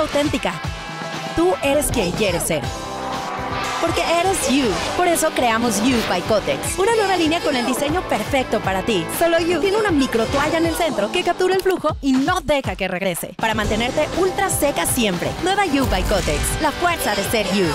auténtica. Tú eres quien quieres ser. Porque eres You. Por eso creamos You by Cotex. Una nueva línea con el diseño perfecto para ti. Solo You tiene una micro toalla en el centro que captura el flujo y no deja que regrese. Para mantenerte ultra seca siempre. Nueva You by Cotex. La fuerza de ser You.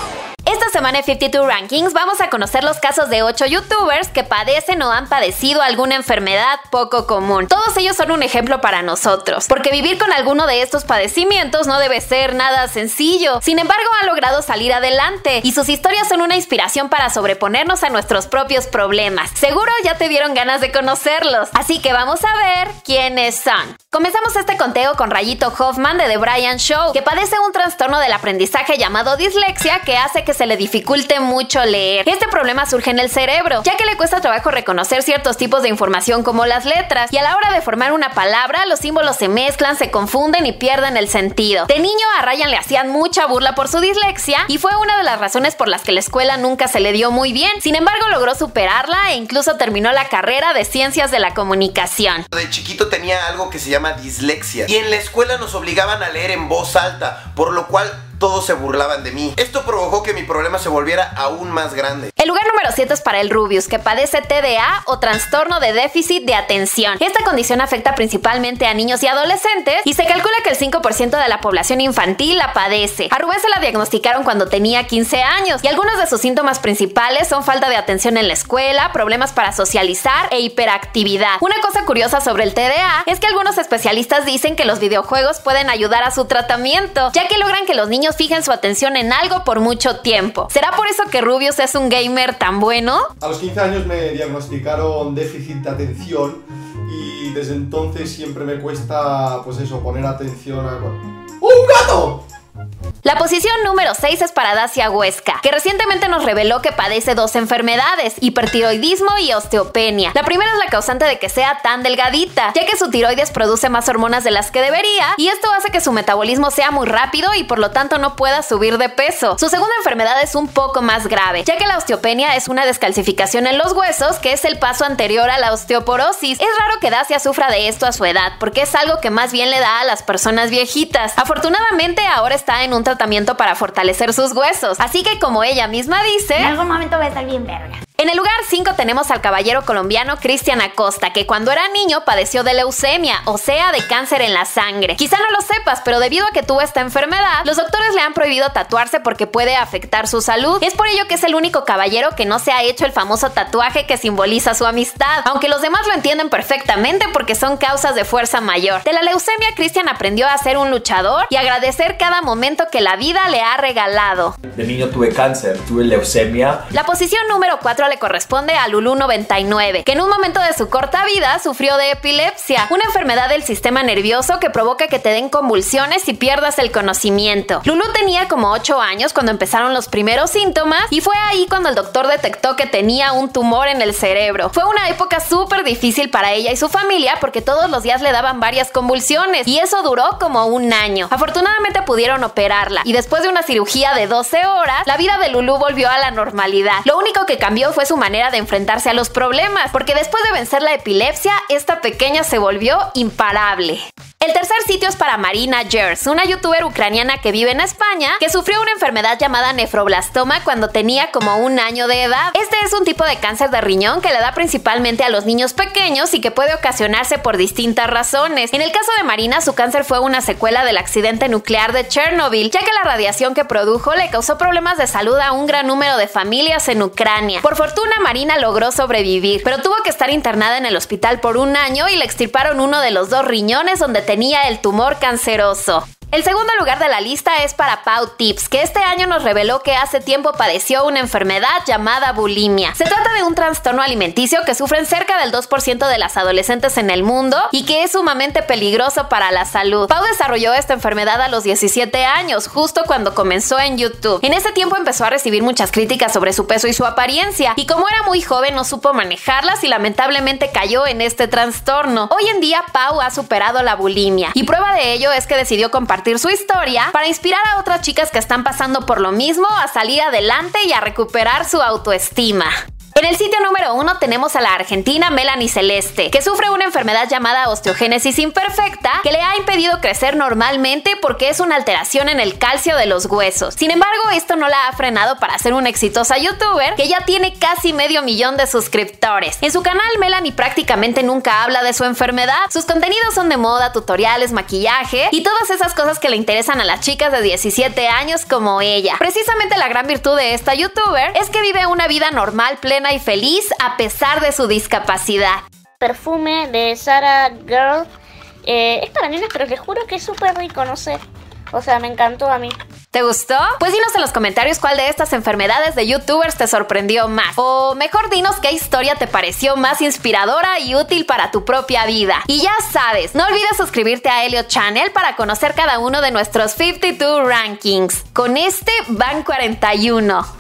Esta semana en 52 Rankings vamos a conocer los casos de 8 youtubers que padecen o han padecido alguna enfermedad poco común. Todos ellos son un ejemplo para nosotros, porque vivir con alguno de estos padecimientos no debe ser nada sencillo. Sin embargo, han logrado salir adelante y sus historias son una inspiración para sobreponernos a nuestros propios problemas. Seguro ya te dieron ganas de conocerlos, así que vamos a ver quiénes son. Comenzamos este conteo con Rayito Hoffman de DeBryanShow, que padece un trastorno del aprendizaje llamado dislexia que hace que se le dificulte mucho leer. Este problema surge en el cerebro, ya que le cuesta trabajo reconocer ciertos tipos de información como las letras, y a la hora de formar una palabra, los símbolos se mezclan, se confunden y pierden el sentido. De niño a Ryan le hacían mucha burla por su dislexia y fue una de las razones por las que la escuela nunca se le dio muy bien. Sin embargo, logró superarla e incluso terminó la carrera de Ciencias de la Comunicación. De chiquito tenía algo que se llama dislexia y en la escuela nos obligaban a leer en voz alta, por lo cual todos se burlaban de mí. Esto provocó que mi problema se volviera aún más grande. El lugar número 7 es para el Rubius, que padece TDA o trastorno de déficit de atención. Esta condición afecta principalmente a niños y adolescentes y se calcula que el 5% de la población infantil la padece. A Rubén se la diagnosticaron cuando tenía 15 años y algunos de sus síntomas principales son falta de atención en la escuela, problemas para socializar e hiperactividad. Una cosa curiosa sobre el TDA es que algunos especialistas dicen que los videojuegos pueden ayudar a su tratamiento, ya que logran que los niños fijen su atención en algo por mucho tiempo. ¿Será por eso que Rubius es un gamer tan bueno? A los 15 años me diagnosticaron déficit de atención y desde entonces siempre me cuesta, pues eso, poner atención a... ¡Oh, un gato! La posición número 6 es para Dacia Huesca, que recientemente nos reveló que padece dos enfermedades, hipertiroidismo y osteopenia. La primera es la causante de que sea tan delgadita, ya que su tiroides produce más hormonas de las que debería y esto hace que su metabolismo sea muy rápido y por lo tanto no pueda subir de peso. Su segunda enfermedad es un poco más grave, ya que la osteopenia es una descalcificación en los huesos, que es el paso anterior a la osteoporosis. Es raro que Dacia sufra de esto a su edad, porque es algo que más bien le da a las personas viejitas. Afortunadamente ahora está en un tratamiento para fortalecer sus huesos, así que como ella misma dice, en algún momento va a estar bien verga. En el lugar 5 tenemos al caballero colombiano Cristian Acosta, que cuando era niño padeció de leucemia, o sea, de cáncer en la sangre. Quizá no lo sepas, pero debido a que tuvo esta enfermedad, los doctores le han prohibido tatuarse porque puede afectar su salud. Es por ello que es el único caballero que no se ha hecho el famoso tatuaje que simboliza su amistad, aunque los demás lo entienden perfectamente porque son causas de fuerza mayor. De la leucemia, Cristian aprendió a ser un luchador y agradecer cada momento que la vida le ha regalado. De niño tuve cáncer, tuve leucemia. La posición número 4 le corresponde a Lulu 99, que en un momento de su corta vida sufrió de epilepsia, una enfermedad del sistema nervioso que provoca que te den convulsiones y pierdas el conocimiento. Lulu tenía como 8 años cuando empezaron los primeros síntomas y fue ahí cuando el doctor detectó que tenía un tumor en el cerebro. Fue una época súper difícil para ella y su familia porque todos los días le daban varias convulsiones y eso duró como un año. Afortunadamente pudieron operarla y después de una cirugía de 12 horas, la vida de Lulu volvió a la normalidad. Lo único que cambió fue su manera de enfrentarse a los problemas, porque después de vencer la epilepsia, esta pequeña se volvió imparable. El tercer sitio es para Marina Yers, una youtuber ucraniana que vive en España, que sufrió una enfermedad llamada nefroblastoma cuando tenía como un año de edad. Este es un tipo de cáncer de riñón que le da principalmente a los niños pequeños y que puede ocasionarse por distintas razones. En el caso de Marina, su cáncer fue una secuela del accidente nuclear de Chernobyl, ya que la radiación que produjo le causó problemas de salud a un gran número de familias en Ucrania. Por fortuna, Marina logró sobrevivir, pero tuvo que estar internada en el hospital por un año y le extirparon uno de los dos riñones donde tenía el tumor canceroso. El segundo lugar de la lista es para Pau Tips, que este año nos reveló que hace tiempo padeció una enfermedad llamada bulimia. Se trata de un trastorno alimenticio que sufren cerca del 2% de las adolescentes en el mundo y que es sumamente peligroso para la salud. Pau desarrolló esta enfermedad a los 17 años, justo cuando comenzó en YouTube. En ese tiempo empezó a recibir muchas críticas sobre su peso y su apariencia, y como era muy joven no supo manejarlas y lamentablemente cayó en este trastorno. Hoy en día Pau ha superado la bulimia, y prueba de ello es que decidió compartir su historia para inspirar a otras chicas que están pasando por lo mismo a salir adelante y a recuperar su autoestima. En el sitio número 1 tenemos a la argentina Melanie Celeste, que sufre una enfermedad llamada osteogénesis imperfecta que le ha impedido crecer normalmente porque es una alteración en el calcio de los huesos. Sin embargo, esto no la ha frenado para ser una exitosa youtuber que ya tiene casi medio millón de suscriptores. En su canal, Melanie prácticamente nunca habla de su enfermedad. Sus contenidos son de moda, tutoriales, maquillaje y todas esas cosas que le interesan a las chicas de 17 años como ella. Precisamente la gran virtud de esta youtuber es que vive una vida normal, plena y feliz a pesar de su discapacidad. Perfume de Sarah Girl es para nenas, pero les juro que es súper rico, no sé. O sea, me encantó a mí. ¿Te gustó? Pues dinos en los comentarios cuál de estas enfermedades de youtubers te sorprendió más. O mejor dinos qué historia te pareció más inspiradora y útil para tu propia vida. Y ya sabes, no olvides suscribirte a Elio Channel para conocer cada uno de nuestros 52 Rankings. Con este van 41.